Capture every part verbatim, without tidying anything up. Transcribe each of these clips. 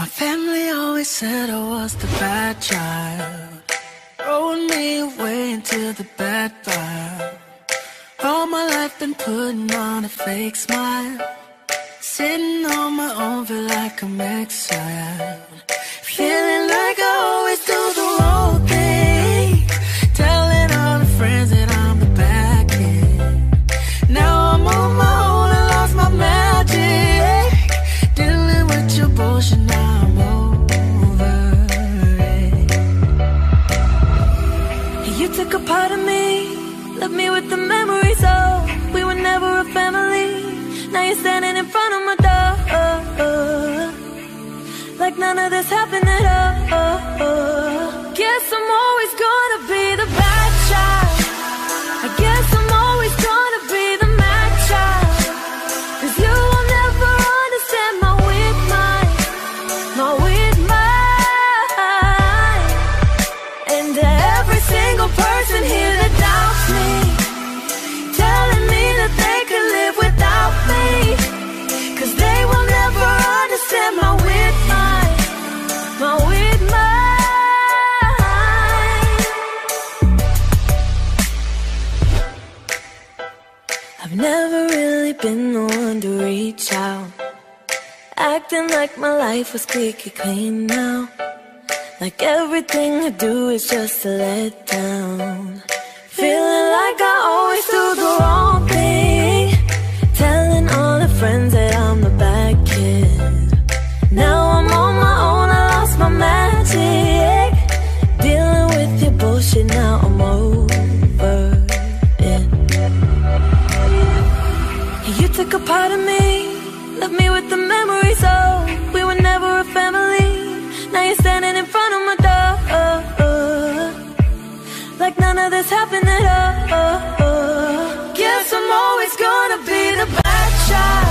My family always said I was the bad child, throwing me away into the bad vibe. All my life been putting on a fake smile, sitting on my own, feel like I'm exiled, feeling like I always do the wrong thing, telling all the friends that I'm the bad kid. Now I'm on my own, I lost my magic, dealing with your bullshit. Now I'm over it. You took a part of me, left me with the memories of we were never a family. Now you're standing in front of my door, oh, oh, like none of this happened at all, oh, oh. Guess I'm always gonna be the bad child. I guess I'm always gonna be the mad child, 'cause you will never understand my weak mind, my weak mind. And every single person here that doubts me, telling me that they could live with me, 'cause they will never understand my weird mind, my weird mind. I've never really been the one to reach out, acting like my life was squeaky clean now, like everything I do is just a letdown, feeling like I always do the wrong thing, friends that I'm the bad kid. Now I'm on my own, I lost my magic, dealing with your bullshit. Now I'm over it. You took a part of me, left me with the memories of we were never a family. Now you're standing in front of my door, oh, oh, like none of this happened at all, oh, oh. Guess I'm always gonna be the bad child.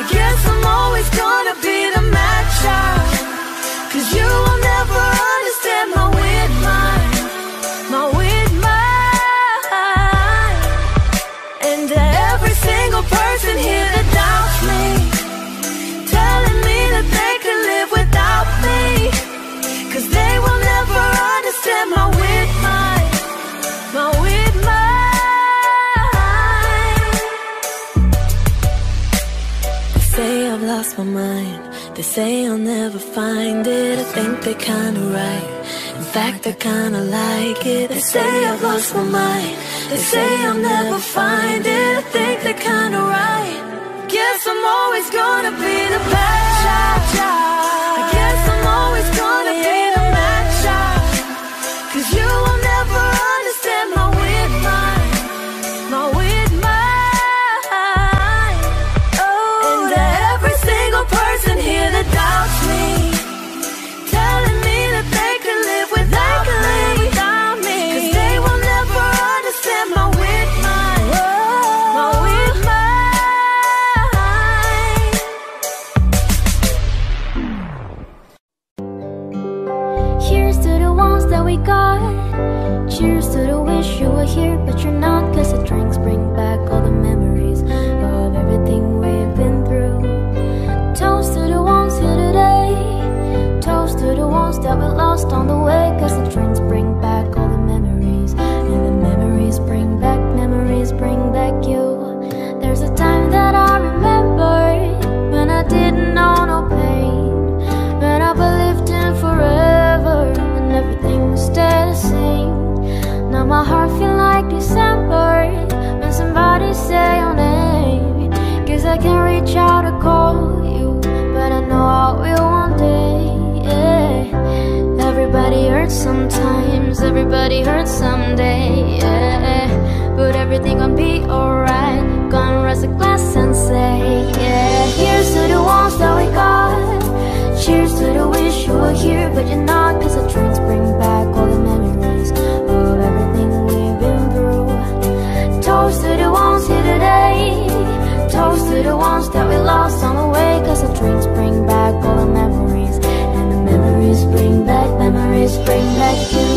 I guess I'm always gonna be the mad child, 'cause you will never understand my weird mind, my weird mind. And every single person here that doubts me, telling me that they can live without me, 'cause they will never understand my weird mind, my weird mind. I've lost my mind, they say I'll never find it. I think they're kinda right, in fact I kinda like it. They say I've lost my mind, they say I'll never find it. I think they're kinda right. Guess I'm always gonna be the bad child. I guess I'm always gonna be the mad child, 'cause you will never understand my weird mind, my weird mind. Doubts me, telling me that they can live without me, 'cause they will never understand my weird mind, my weird mind. Here's to the ones that we got. Cheers to the wish you were here, but you're not, 'cause the drinks bring back all the memories of everything we've been through. Toast to the ones here today, toast to the ones that we lost on the way, 'cause the dreams bring back all the memories, and the memories bring back, memories bring back you. There's a time that I remember, when I didn't know no pain, when I believed in forever, and everything stayed the same. Now my heart feels like December, when somebody say your name, 'cause I can reach out and call you, but I know I will one day, yeah. Everybody hurts sometimes, everybody hurts someday, yeah. But everything gon' be alright, gonna raise a glass and say, yeah. Here's to the ones that we got, cheers to the wish you were here, but you're not, 'cause the drinks bring back all the memories of everything we've been through. Toast to the ones here today, toast to the ones that we lost on the way, 'cause the drinks bring back all the memories, and the memories bring back, memories bring back you.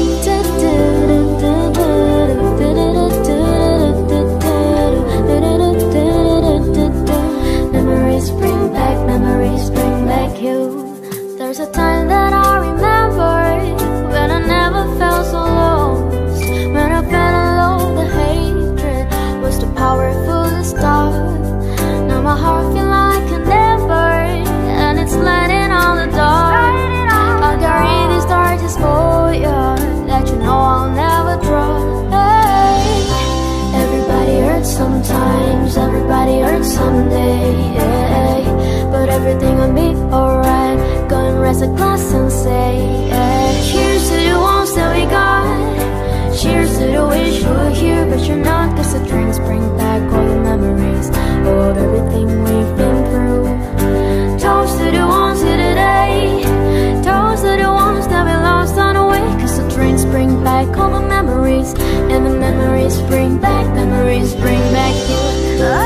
Memories bring back, memories bring back you. someday, yeah. But everything will be alright. Go and raise a glass and say, yeah. Cheers to the ones that we got. Cheers to the wish you were here, but you're not. Cause the drinks bring back all the memories of everything we've been through. Toast to the ones here today. Toast to the ones that we lost on the way. Cause the drinks bring back all the memories. And the memories bring back, memories bring back you. Oh.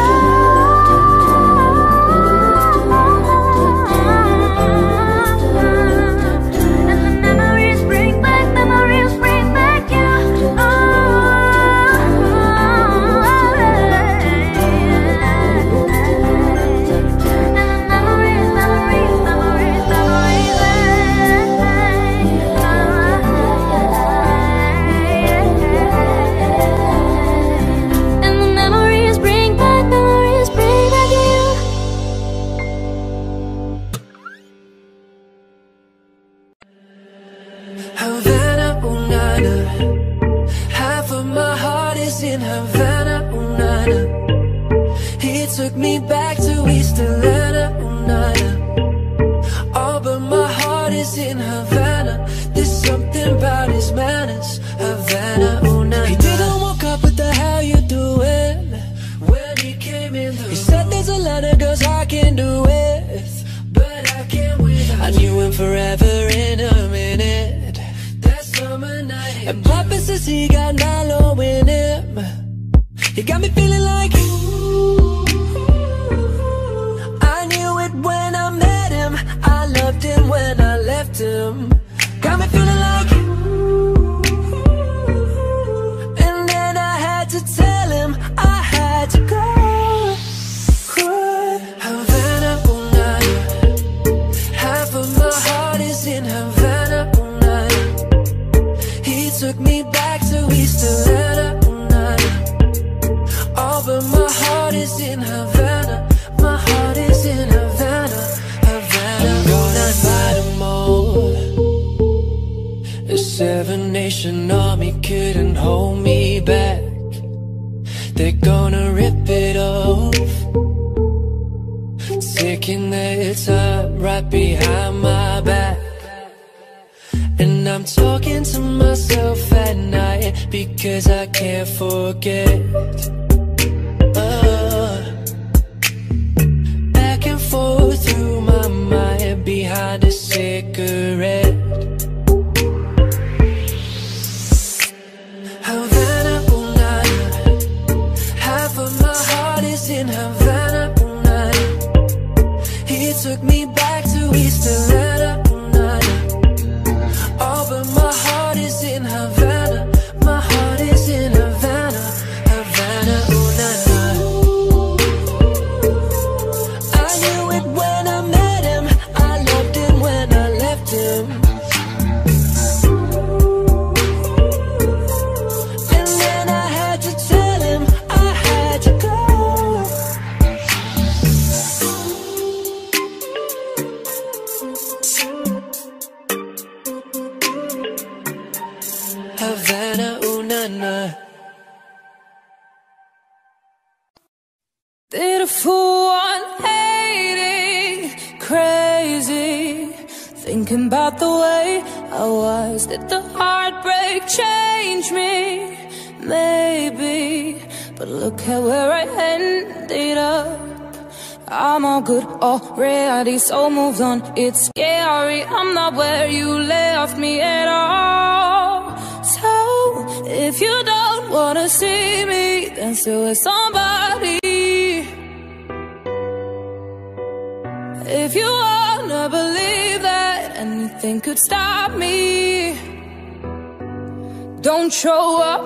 So moved on, it's scary. I'm not where you left me at all. So if you don't wanna see me, then still with somebody. If you wanna believe that anything could stop me, don't show up,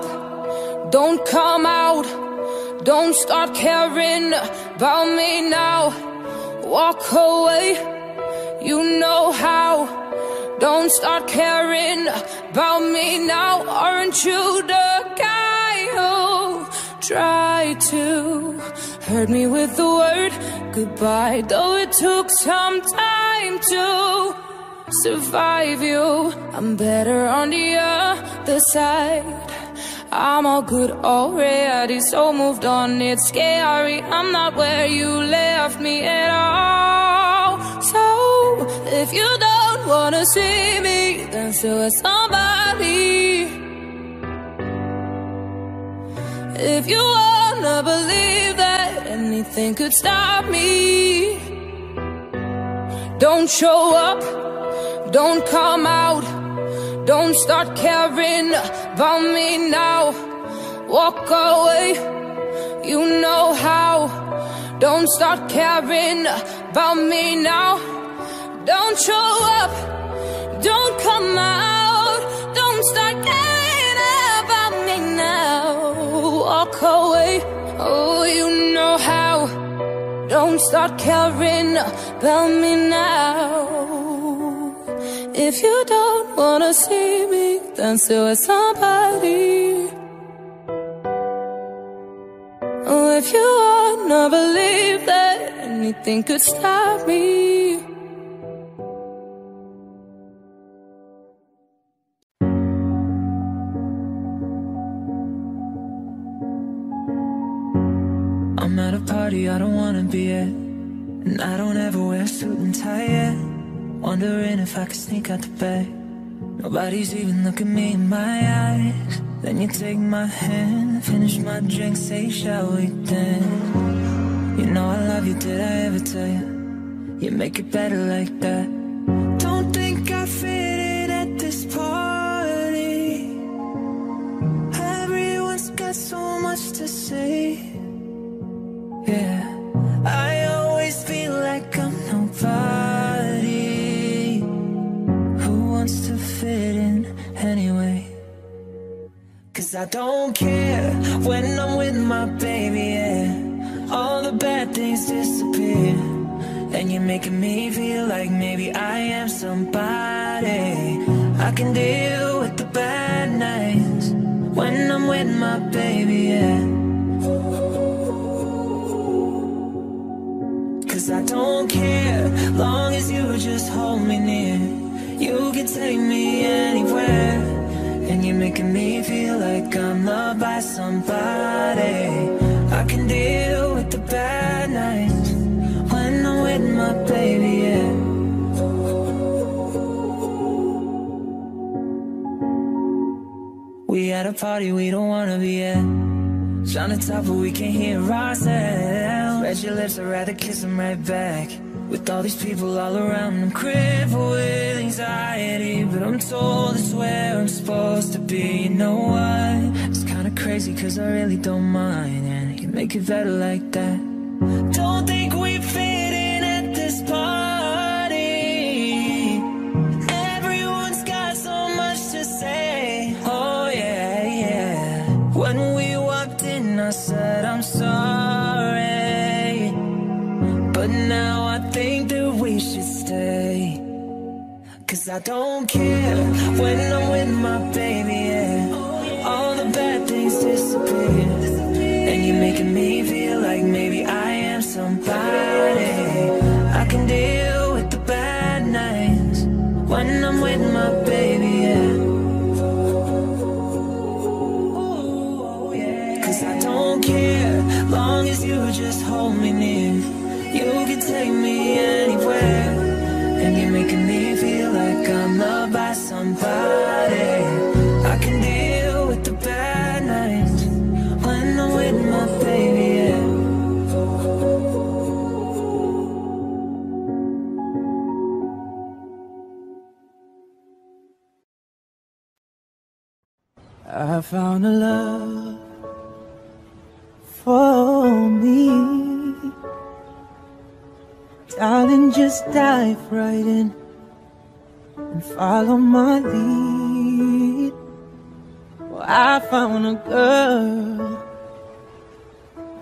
don't come out, don't start caring about me now. Walk away, you know how. Don't start caring about me now. Aren't you the guy who tried to hurt me with the word goodbye? Though it took some time to survive you, I'm better on the other side. I'm all good already, so moved on. It's scary, I'm not where you left me at all. So if you don't wanna see me, then still with somebody. If you wanna believe that anything could stop me, don't show up, don't come out. Don't start caring about me now. Walk away, you know how. Don't start caring about me now. Don't show up, don't come out. Don't start caring about me now. Walk away, oh, you know how. Don't start caring about me now. If you don't wanna see me, then still with somebody. Oh, if you wanna believe that anything could stop me. I'm at a party I don't wanna be at, and I don't ever wear a suit and tie yet. Wondering if I could sneak out the bed. Nobody's even looking me in my eyes. Then you take my hand, finish my drink, say shall we dance. You know I love you, did I ever tell you? You make it better like that. Don't think I fit in at this party. Everyone's got so much to say. Yeah, I always feel like I'm nobody. To fit in anyway, cause I don't care when I'm with my baby, yeah. All the bad things disappear, and you're making me feel like maybe I am somebody. I can deal with the bad nights when I'm with my baby, yeah. Cause I don't care, long as you just hold me near. You can take me anywhere, and you're making me feel like I'm loved by somebody. I can deal with the bad nights when I'm with my baby, yeah. We at a party we don't wanna be at, trying to talk but we can't hear ourselves. Spread your lips, I'd rather kiss them right back. With all these people all around, I'm crippled with anxiety, but I'm told it's where I'm supposed to be. You know what? It's kinda crazy cause I really don't mind, and I can make it better like that. Don't think we fit in at this party. Everyone's got so much to say. Oh yeah, yeah. When we walked in I said I'm sorry, but now think that we should stay. Cause I don't care when I'm with my baby, yeah. All the bad things disappear, and you're making me feel like maybe I am somebody. I can deal with the bad nights when I'm with my baby, yeah. Cause I don't care, long as you just hold me near. You can take me anywhere, and you're making me feel like I'm loved by somebody. I can deal with the bad nights when I'm with my baby, yeah. I found a love for me. Darling, just dive right in and follow my lead. Well, I found a girl,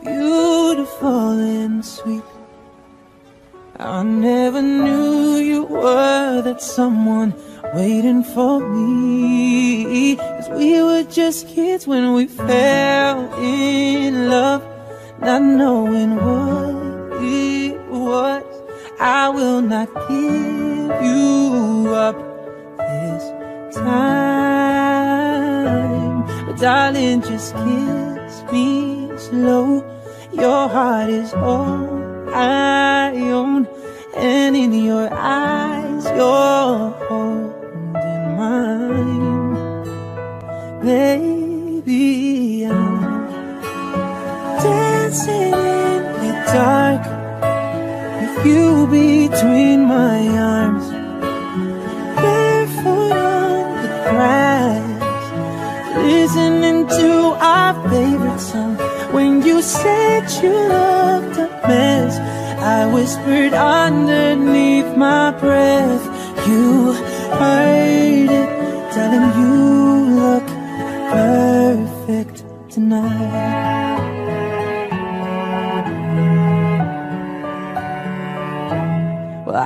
beautiful and sweet. I never knew you were that someone waiting for me. 'Cause we were just kids when we fell in love, not knowing what it was. I will not give you up this time. But darling, just kiss me slow. Your heart is all I own, and in your eyes you're holding mine. Baby, I'm dancing in the dark with you between my arms, barefoot on the grass, listening to our favorite song. When you said you loved a mess, I whispered underneath my breath. You heard it, telling you look perfect tonight. Well,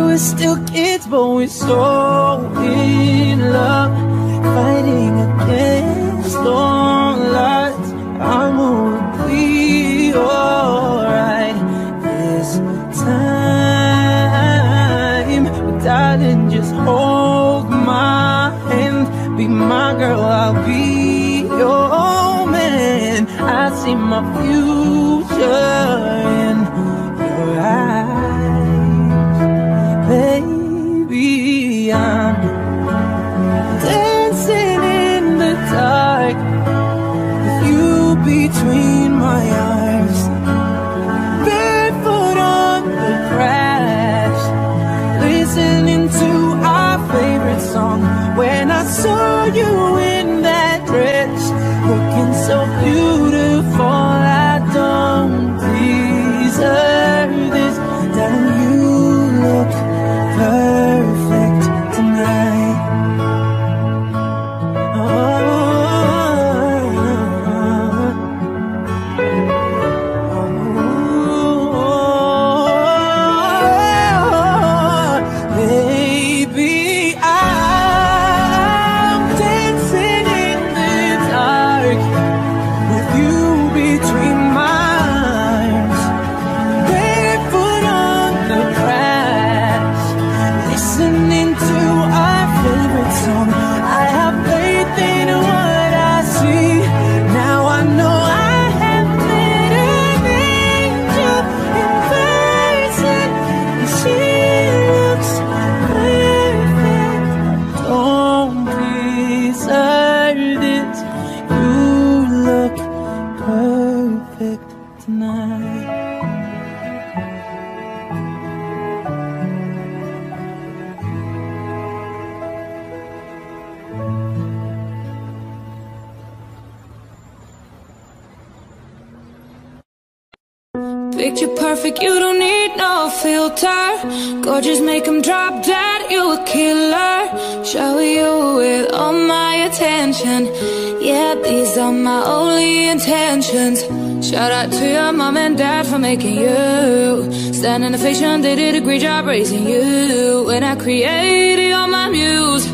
were still kids, but we're so in love, fighting against long lies. I'm gonna be alright this time. But darling, just hold my hand. Be my girl, I'll be your man. I see my future in your eyes. Baby, I'm dancing in the dark between my arms, barefoot on the grass, listening to our favorite song. When I saw you in that dress, looking so beautiful, I don't deserve this. Darling, you look perfect tonight. Oh, picture perfect, you don't need no filter. Gorgeous, make them drop dead, you a killer. Show you with all my attention. Yeah, these are my only intentions. Shout out to your mom and dad for making you stand in the fashion, they did a great job raising you. When I created all my muse,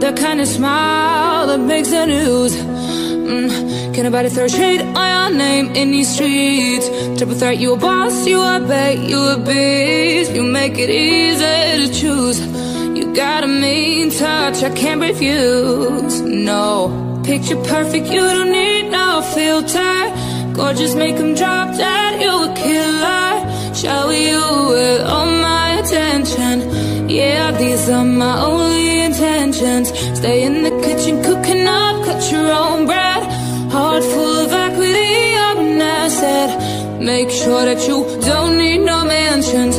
the kind of smile that makes the news. Mm, can nobody throw shade on your name in these streets? Triple threat, you a boss, you a bait, you a beast. You make it easy to choose. You got a mean touch, I can't refuse. No, picture perfect, you don't need no filter. Gorgeous, make them drop dead, you a killer. Shower you with all my attention. Yeah, these are my only intentions. Stay in the kitchen, cooking up, cut your own bread. Heart full of equity, I'm now said. Make sure that you don't need no mentions.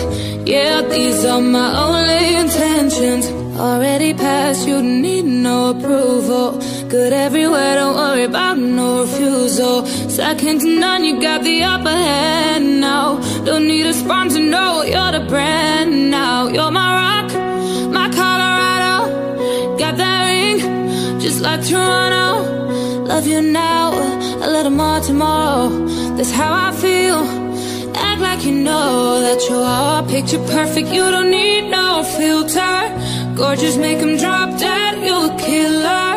Yeah, these are my only intentions. Already passed, you don't need no approval. Good everywhere, don't worry about no refusal. Second to none, you got the upper hand now. Don't need a sponsor, no, you're the brand now. You're my rock, my Colorado. Got that ring, just like Toronto. Love you now. little more tomorrow. That's how I feel. Act like you know that you are picture perfect. You don't need no filter. Gorgeous, make them drop dead. You're a killer.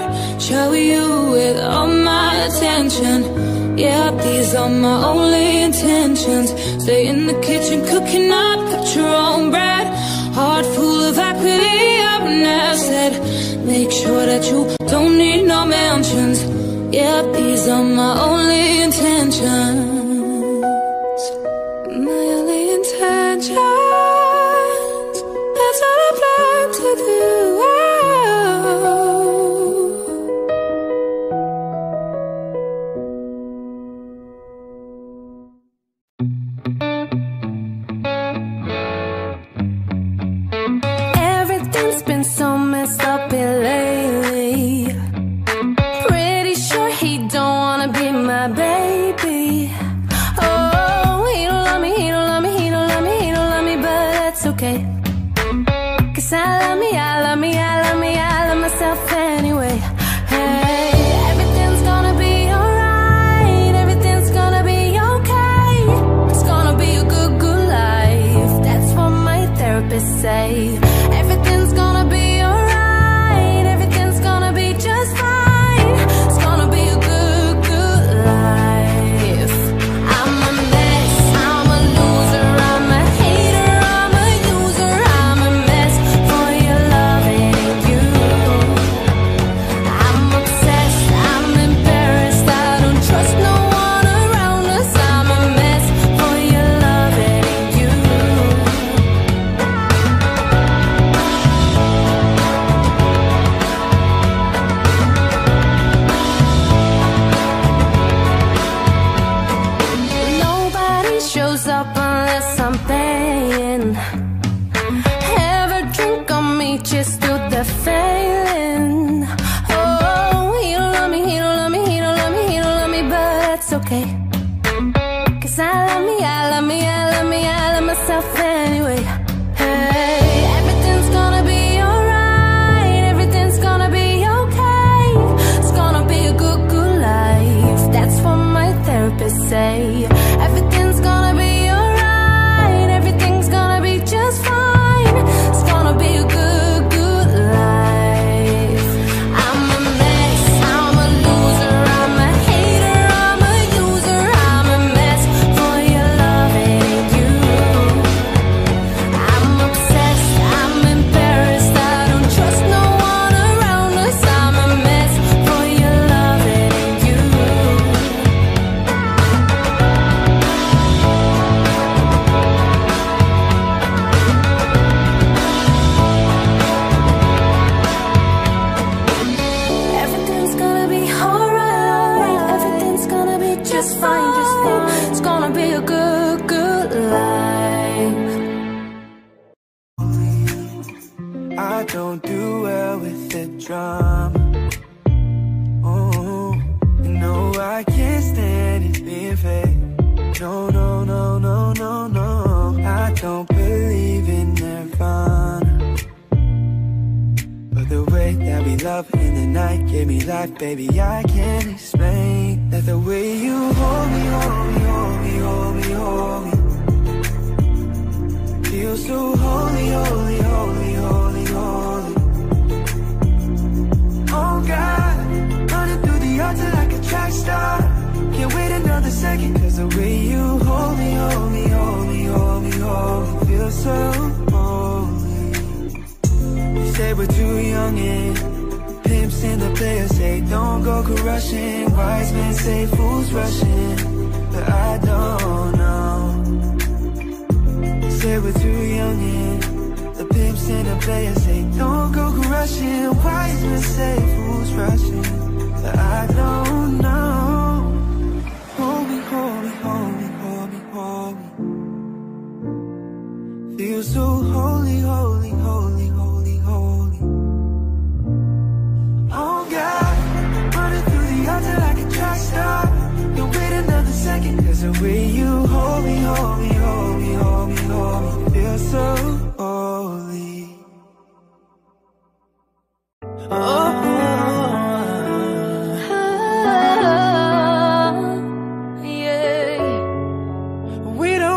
Show you with all my attention. Yeah, these are my only intentions. Stay in the kitchen, cooking up, cut your own bread. Heart full of equity, up now said. Make sure that you don't need no mentions. Yeah, these are my only intentions. My only intentions. That's all I plan to do. Oh, oh, oh, oh, oh, oh,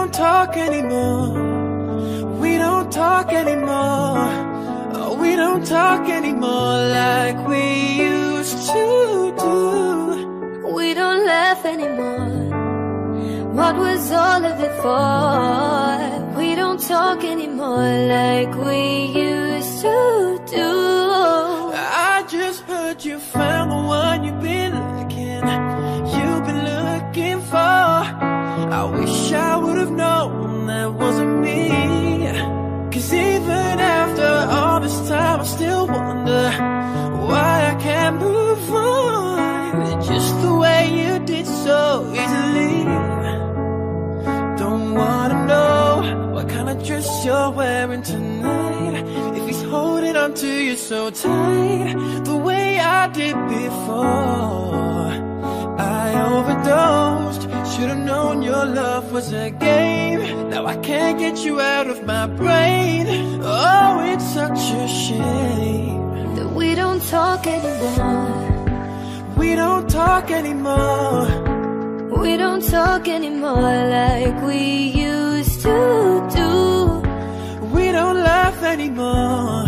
don't talk anymore. We don't talk anymore. Oh, we don't talk anymore like we used to do. We don't laugh anymore. What was all of it for? We don't talk anymore like we used to do. I just heard you found the one you've been looking, you've been looking for. I wish I would've known that wasn't me. Cause even after all this time I still wonder why I can't move on, just the way you did so easily. Don't wanna know what kind of dress you're wearing tonight, if he's holding on to you so tight the way I did before. I overdosed, should've known your love was a game. Now I can't get you out of my brain. Oh, it's such a shame that we don't talk anymore. We don't talk anymore. We don't talk anymore like we used to do. We don't laugh anymore.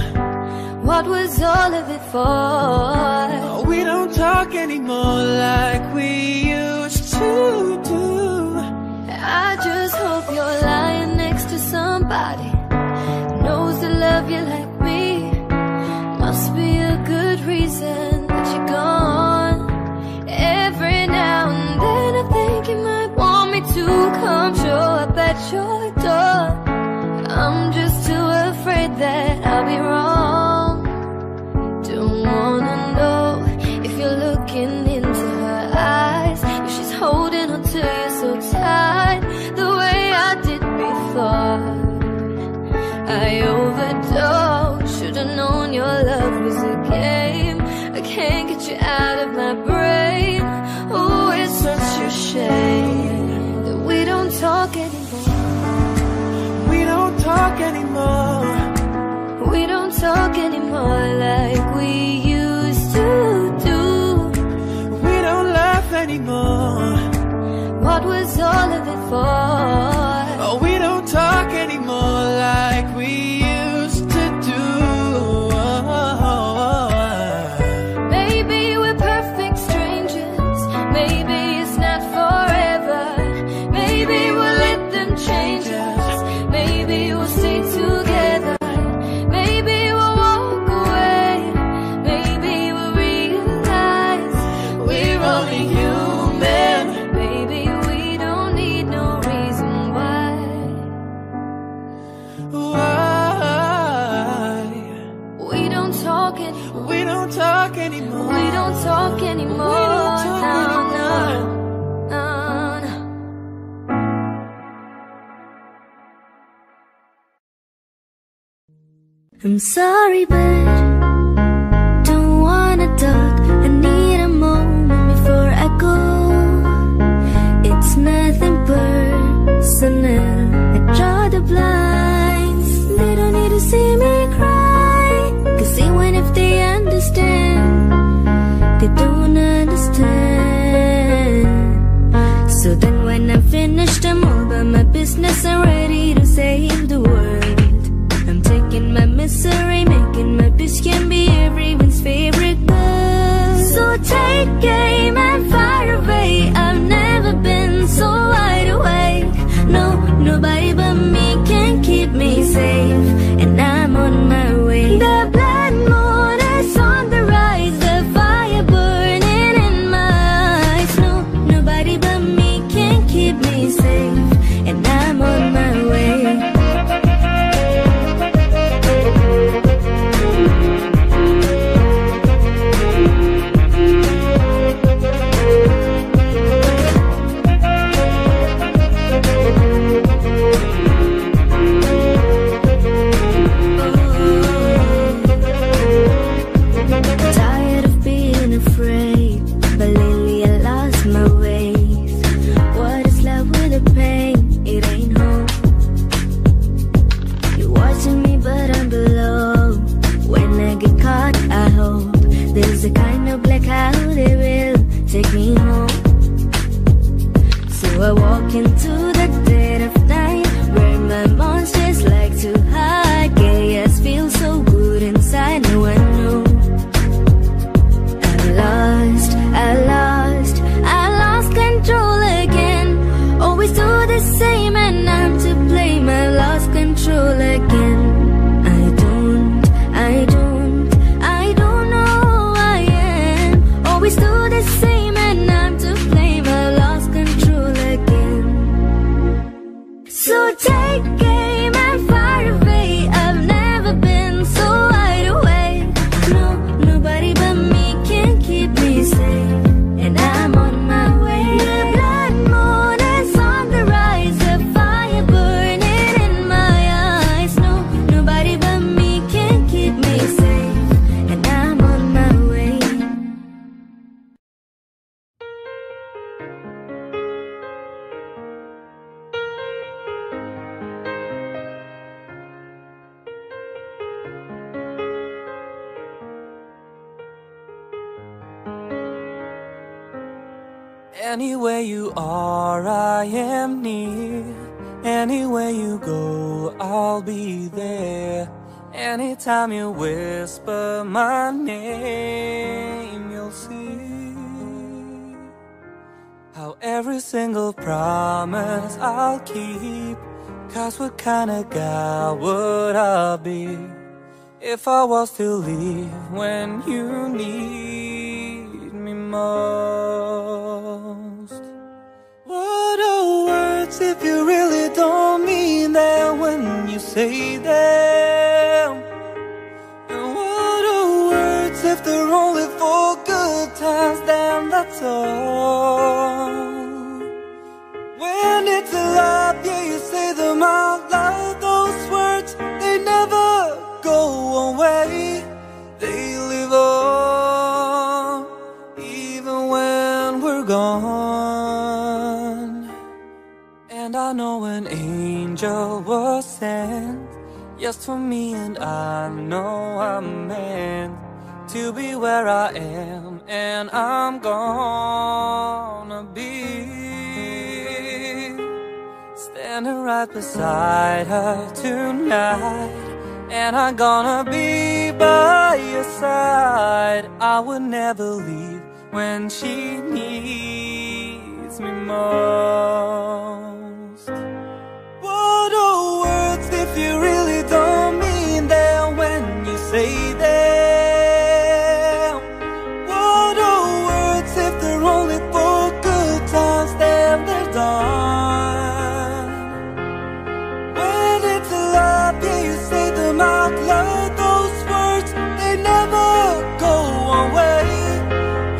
What was all of it for? We don't talk anymore like we used to do. I just hope you're lying next to somebody who knows to love you like me. Must be a good reason that you're gone. Every now and then I think you might want me to come show up at your door. I'm just too afraid that I'll be wrong. Wanna know if you're looking into her eyes, if she's holding on to you so tight the way I did before. I overdosed, should've known your love was a game. I can't get you out of my brain. Oh, it's such a shame that we don't talk anymore. We don't talk anymore. We don't talk anymore like we used to do. We don't laugh anymore. What was all of it for? Oh, we don't talk anymore like we used to do. Maybe we're perfect strangers. Maybe it's not forever. Maybe we'll let them change us. Maybe we'll stay together. Talk anymore. We don't talk anymore. No, no, no, no. I'm sorry, but don't wanna talk. I need a moment before I go. It's nothing personal. I draw the blinds. They don't need to see me cry. Cause even if they understand, they don't understand. So then when I'm finished, I'm all by my business, I'm ready to save the world. I'm taking my misery, making my bitch can be everyone's favorite girl. So take aim and fire away. I've never been so wide awake. No, nobody but me can keep me safe, and I'm on my way. The blood moon is on the rise. Anywhere you are, I am near. Anywhere you go, I'll be there. Anytime you whisper my name, you'll see how every single promise I'll keep. 'Cause what kind of guy would I be if I was to leave when you need me more? What are words if you really don't mean them when you say them? And what are words if they're only for good times? Then that's all. When it's alive, yeah, you say them out loud. Those words, they never go away. They live on, even when we're gone. And I know an angel was sent just for me, and I know I'm meant to be where I am, and I'm gonna be standing right beside her tonight, and I'm gonna be by your side. I would never leave when she needs me more. What are words if you really don't mean them when you say them? What are words if they're only for good times? Then they're done. When it's alive, yeah, you say them out loud. Those words, they never go away.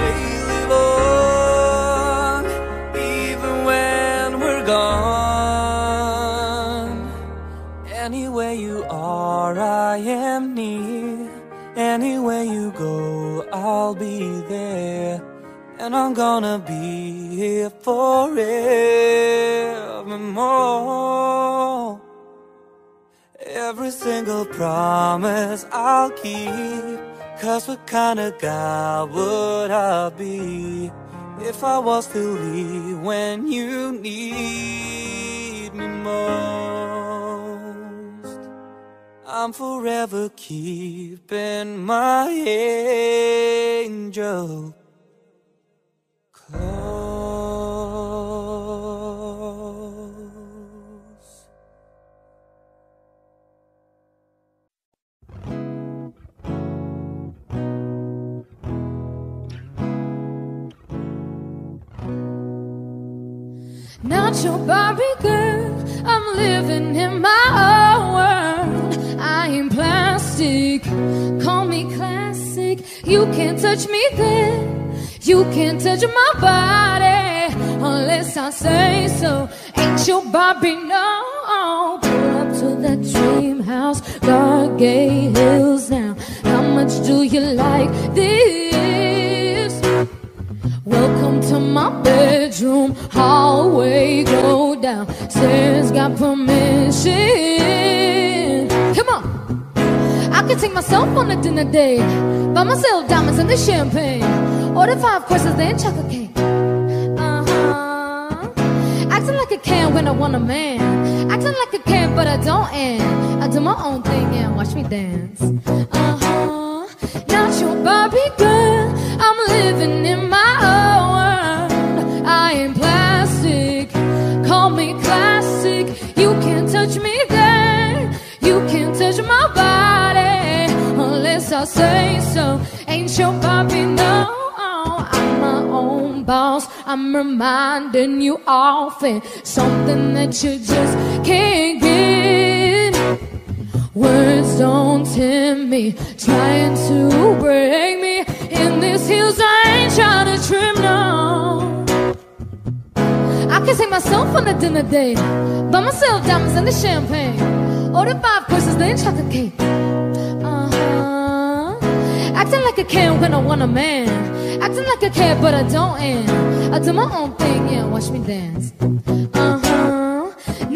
They live on, even when we're gone. Anywhere you are, I am near. Anywhere you go, I'll be there. And I'm gonna be here forevermore. Every single promise I'll keep. 'Cause what kind of guy would I be if I was to leave when you need me more? I'm forever keeping my angel close. Not your Barbie girl, I'm living in my own world. I am plastic, call me classic. You can't touch me there, you can't touch my body unless I say so. Ain't your Barbie, no. Pull up to that dream house, dark gay hills now. How much do you like this? Welcome to my bedroom, hallway go down. Stairs got permission. Come on, I could take myself on a dinner date. Buy myself diamonds and the champagne. Order five courses, then chocolate cake. Uh-huh. Acting like I can when I want a man. Acting like I can, but I don't, and I do my own thing and watch me dance. Uh-huh. Not your Barbie girl, I'm living in my own world. I am plastic, call me classic. You can't touch me there, you can't touch my body unless I say so. Ain't your Barbie, no. I'm my own boss, I'm reminding you often something that you just can't get. tempting me, trying to break me. In these heels I ain't trying to trim now. I can take myself on a dinner date, buy myself diamonds and the champagne, order five courses, then chocolate cake. Uh-huh. Acting like I can when I want a man, acting like I care but I don't, and I do my own thing, yeah, watch me dance. Uh-huh.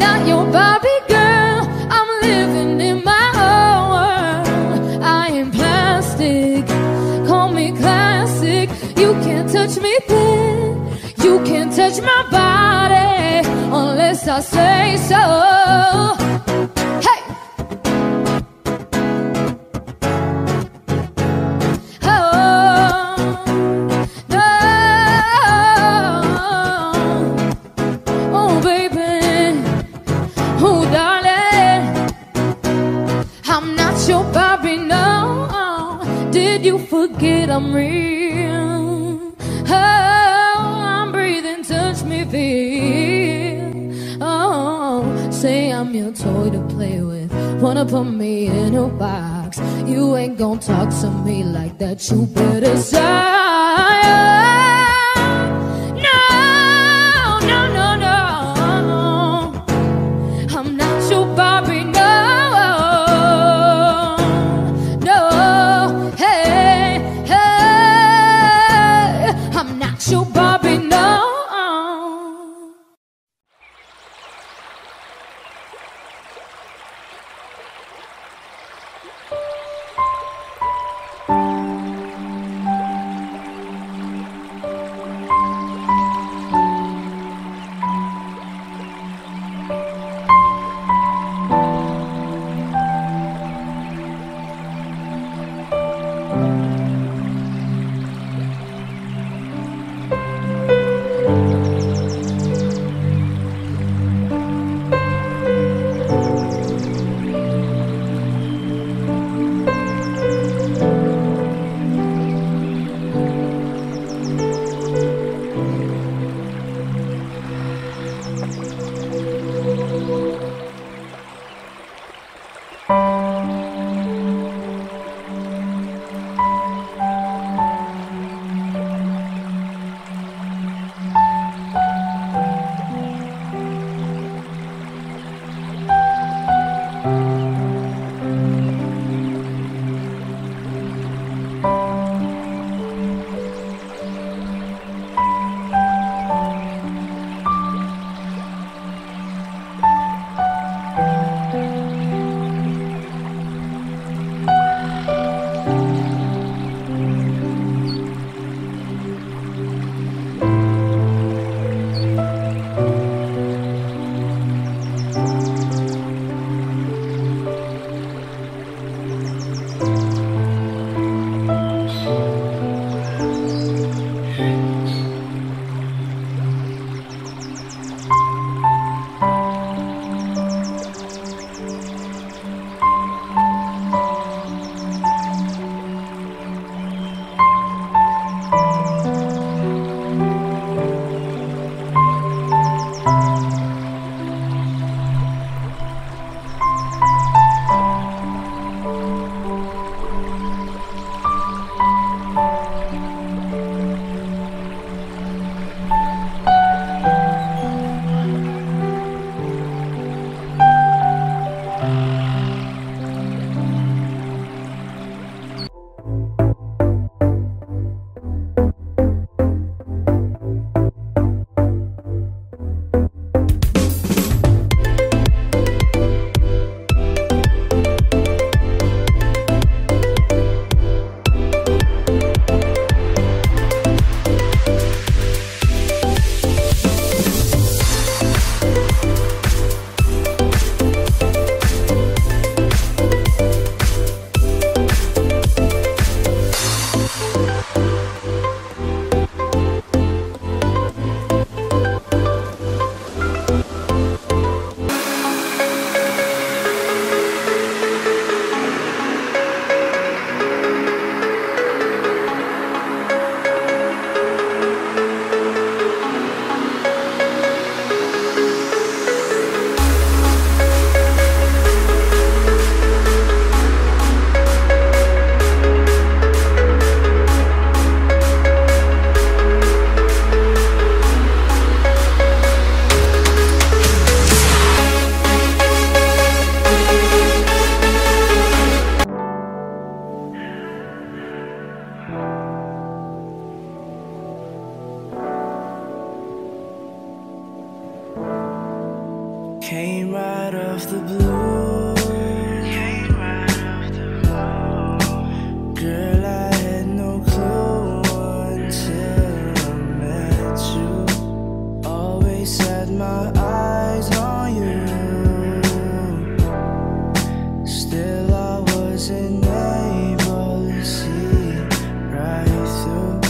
Not your Barbie girl, I'm living in my own world. I am plastic, call me classic. You can't touch me thin, you can't touch my body unless I say so. Hey! Forget I'm real. Oh, I'm breathing, touch me, feel. Oh, say I'm your toy to play with, wanna put me in a box. You ain't gonna talk to me like that, you better say no, no, no, no. I'm not your Barbie, no. Your Barbie, no. off the blue. Came right off the blue. Girl, I had no clue until I met you. Always had my eyes on you. Still I wasn't able to see right through.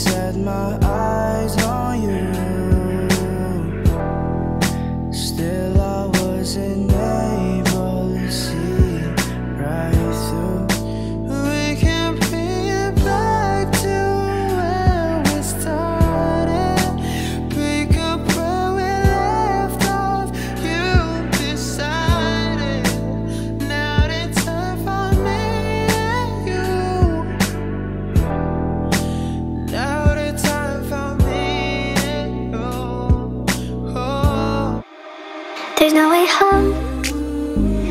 Set my eyes on you. Still I wasn't able to see right through. We can bring it back to where we started. Pick up where we left off. You decided. Now it's time for me and you. Now there's no way home,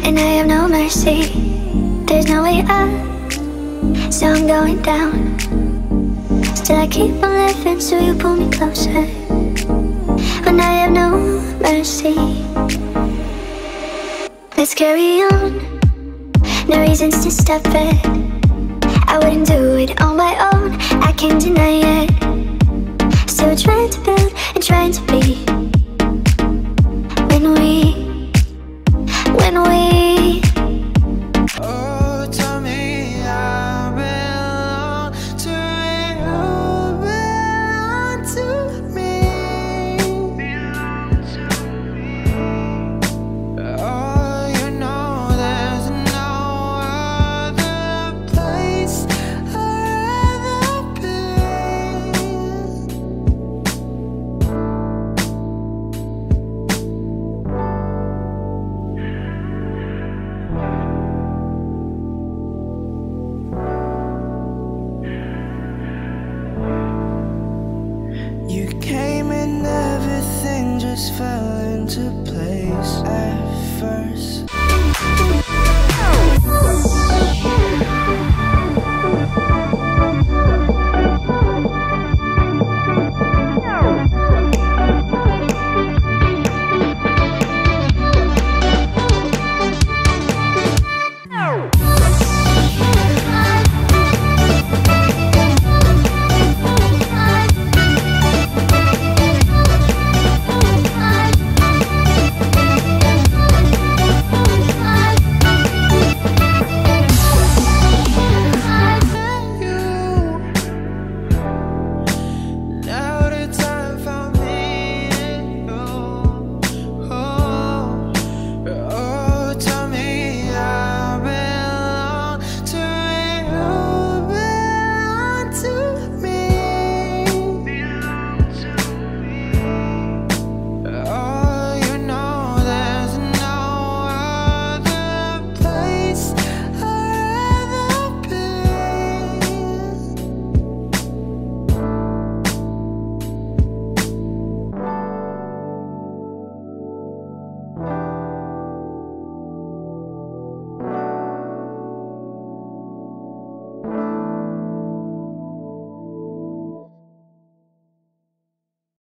and I have no mercy. There's no way up, so I'm going down. Still I keep on living, so you pull me closer. When I have no mercy, let's carry on. No reasons to stop it. I wouldn't do it on my own, I can't deny it. Still trying to build and trying to build.